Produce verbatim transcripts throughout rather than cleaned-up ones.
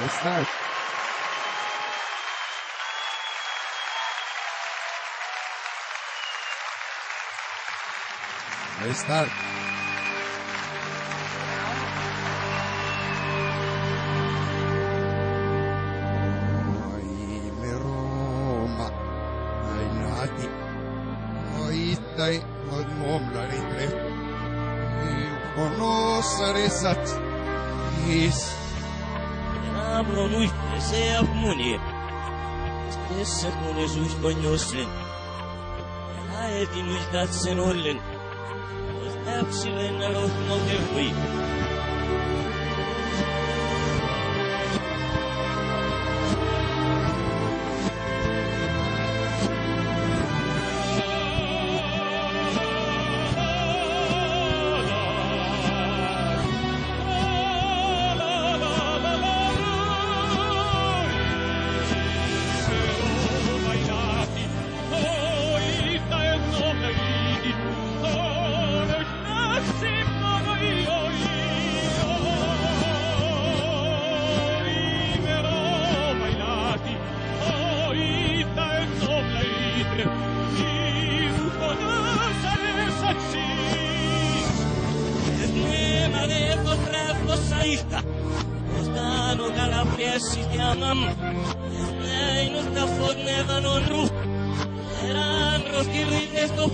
Let's start. Let's start. Oime Roma, ai nati, oittai, odmom la ritre, conoscere sat, is. Lui se apmuni, stesse con i suoi bagnossi, e di noi cazzo non l'in, ostacci vennero non è qui. Suddenly, I was to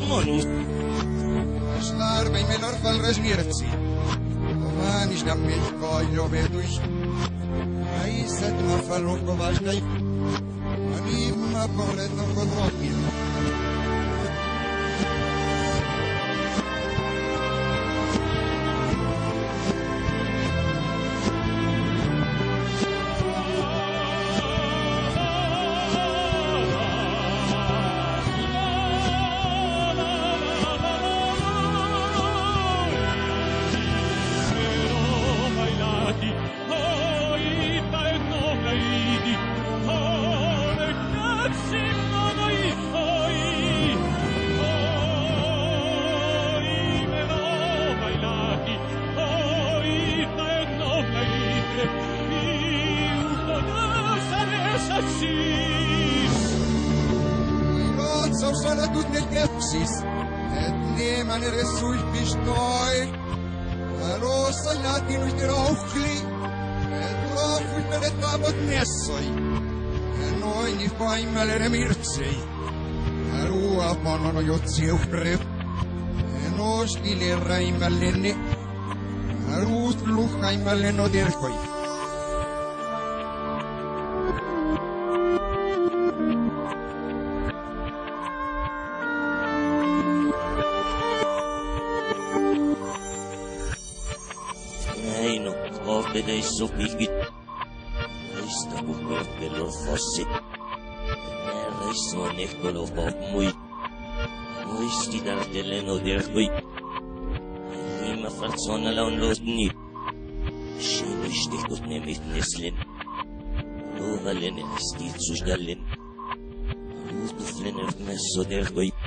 flinner, mess, so there, boy.